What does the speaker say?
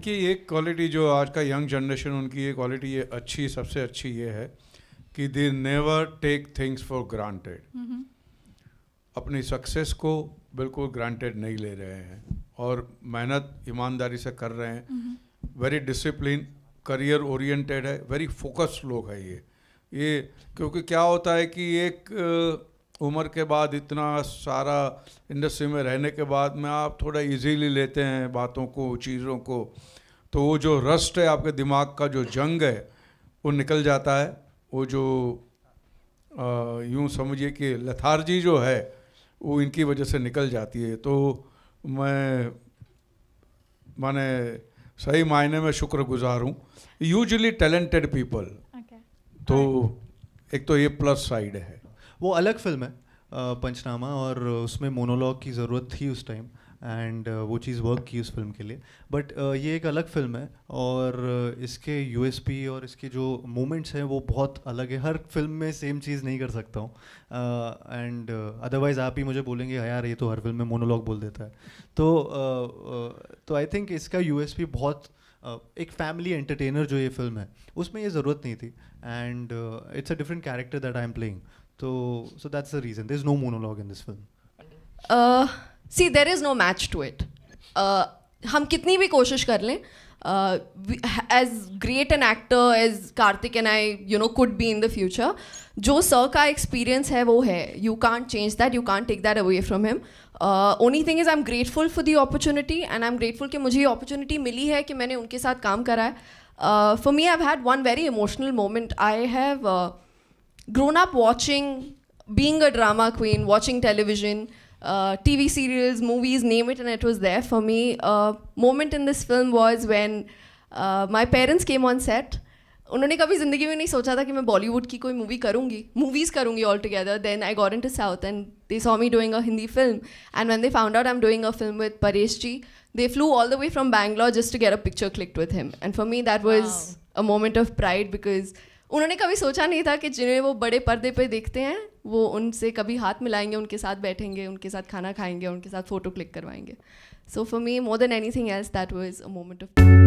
इनकी एक क्वालिटी जो आज का यंग जनरेशन उनकी ये क्वालिटी ये अच्छी सबसे अच्छी ये है कि they never take things for granted. अपनी सक्सेस को बिल्कुल ग्रांटेड नहीं ले रहे हैं और मेहनत ईमानदारी से कर रहे हैं. वेरी डिसिप्लिन करियर ओरिएंटेड है, वेरी फोकस्ड लोग है ये क्योंकि क्या होता है कि एक उम्र के बाद इतना सारा इंडस्ट्री में रहने के बाद में आप थोड़ा इजीली लेते हैं बातों को चीज़ों को, तो वो जो रस्ट है आपके दिमाग का जो जंग है वो निकल जाता है. वो जो यूँ समझिए कि लेथार्जी जो है वो इनकी वजह से निकल जाती है. तो मैं माने सही मायने में शुक्रगुजार हूँ. यूजुअली टैलेंटेड पीपल तो एक तो ये प्लस साइड है. वो अलग फिल्म है पंचनामा और उसमें मोनोलॉग की ज़रूरत थी उस टाइम एंड वो चीज़ वर्क की उस फिल्म के लिए. बट ये एक अलग फिल्म है और इसके यूएसपी और इसके जो मोमेंट्स हैं वो बहुत अलग है. हर फिल्म में सेम चीज़ नहीं कर सकता हूँ एंड अदरवाइज आप ही मुझे बोलेंगे यार ये तो हर फिल्म में मोनोलॉग बोल देता है. तो आई थिंक इसका यूएसपी बहुत एक फैमिली एंटरटेनर जो ये फिल्म है उसमें ये ज़रूरत नहीं थी and it's a different character that I am playing. So that's the reason. There's no monologue in this film. See, there is no match to it. हम कितनी भी कोशिश कर लें, as great an actor as Kartik and I, could be in the future. जो sir का experience है वो है. You can't change that. You can't take that away from him. Only thing is I'm grateful for the opportunity and I'm grateful कि मुझे ये opportunity मिली है कि मैंने उनके साथ काम करा है. For me, I've had one very emotional moment. I have grown up watching, being a drama queen, watching television, TV serials, movies, name it, and it was there for me. Moment in this film was when my parents came on set. उन्होंने कभी ज़िंदगी में नहीं सोचा था कि मैं बॉलीवुड की कोई मूवी करूँगी, movies करूँगी altogether. Then I got into South and they saw me doing a Hindi film. And when they found out I'm doing a film with Paresh ji, they flew all the way from Bangalore just to get a picture clicked with him. And for me, that was a moment of pride because उन्होंने कभी सोचा नहीं था कि जिन्हें वो बड़े पर्दे पे देखते हैं वो उनसे कभी हाथ मिलाएंगे, उनके साथ बैठेंगे, उनके साथ खाना खाएंगे, उनके साथ फोटो क्लिक करवाएंगे. So for me, more than anything else, that was a moment of